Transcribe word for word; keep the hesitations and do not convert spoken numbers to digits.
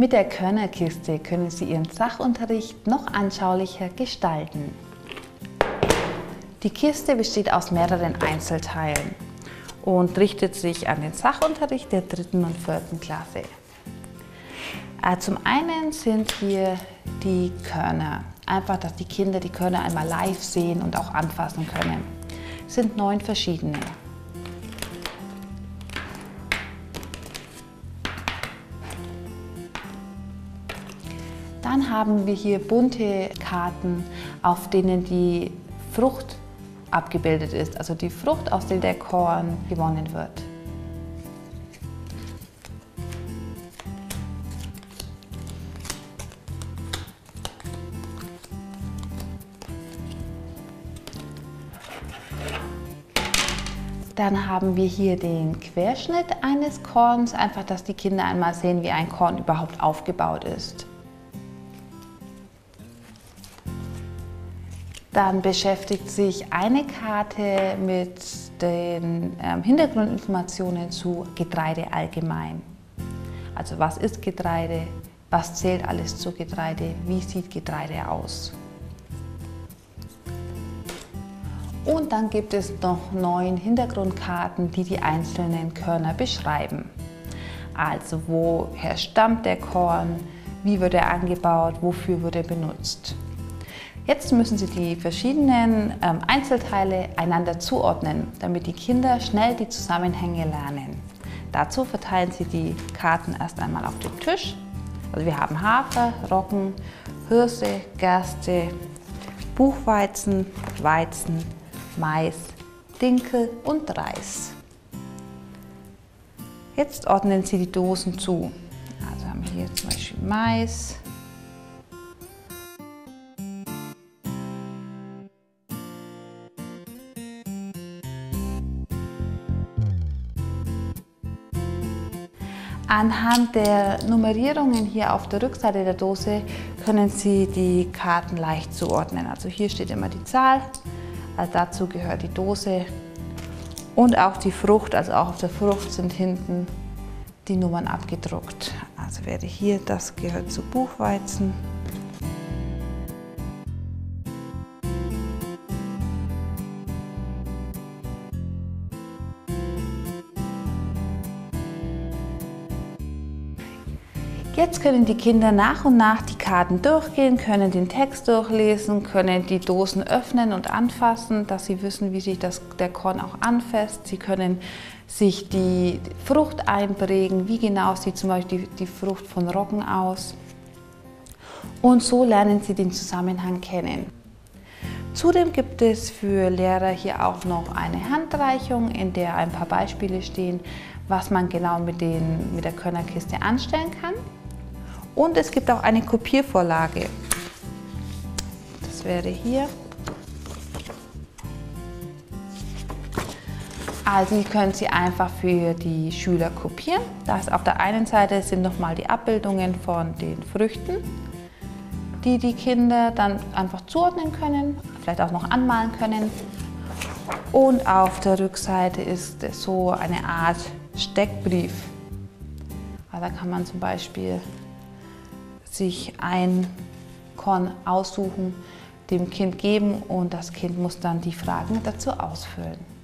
Mit der Körnerkiste können Sie Ihren Sachunterricht noch anschaulicher gestalten. Die Kiste besteht aus mehreren Einzelteilen und richtet sich an den Sachunterricht der dritten und vierten Klasse. Zum einen sind hier die Körner. Einfach, dass die Kinder die Körner einmal live sehen und auch anfassen können. Es sind neun verschiedene. Dann haben wir hier bunte Karten, auf denen die Frucht abgebildet ist, also die Frucht, aus der der Korn gewonnen wird. Dann haben wir hier den Querschnitt eines Korns, einfach, dass die Kinder einmal sehen, wie ein Korn überhaupt aufgebaut ist. Dann beschäftigt sich eine Karte mit den äh, Hintergrundinformationen zu Getreide allgemein. Also was ist Getreide, was zählt alles zu Getreide, wie sieht Getreide aus. Und dann gibt es noch neun Hintergrundkarten, die die einzelnen Körner beschreiben. Also woher stammt der Korn, wie wird er angebaut, wofür wird er benutzt. Jetzt müssen Sie die verschiedenen Einzelteile einander zuordnen, damit die Kinder schnell die Zusammenhänge lernen. Dazu verteilen Sie die Karten erst einmal auf den Tisch. Also wir haben Hafer, Roggen, Hirse, Gerste, Buchweizen, Weizen, Mais, Dinkel und Reis. Jetzt ordnen Sie die Dosen zu. Also haben wir hier zum Beispiel Mais. Anhand der Nummerierungen hier auf der Rückseite der Dose können Sie die Karten leicht zuordnen. Also hier steht immer die Zahl, also dazu gehört die Dose und auch die Frucht, also auch auf der Frucht sind hinten die Nummern abgedruckt. Also wäre hier, das gehört zu Buchweizen. Jetzt können die Kinder nach und nach die Karten durchgehen, können den Text durchlesen, können die Dosen öffnen und anfassen, dass sie wissen, wie sich das, der Korn auch anfasst. Sie können sich die Frucht einprägen, wie genau sieht zum Beispiel die, die Frucht von Roggen aus. Und so lernen sie den Zusammenhang kennen. Zudem gibt es für Lehrer hier auch noch eine Handreichung, in der ein paar Beispiele stehen, was man genau mit, den, mit der Körnerkiste anstellen kann. Und es gibt auch eine Kopiervorlage. Das wäre hier. Also die können Sie einfach für die Schüler kopieren. Das auf der einen Seite sind nochmal die Abbildungen von den Früchten, die die Kinder dann einfach zuordnen können, vielleicht auch noch anmalen können. Und auf der Rückseite ist so eine Art Steckbrief. Also da kann man zum Beispiel sich ein Korn aussuchen, dem Kind geben und das Kind muss dann die Fragen dazu ausfüllen.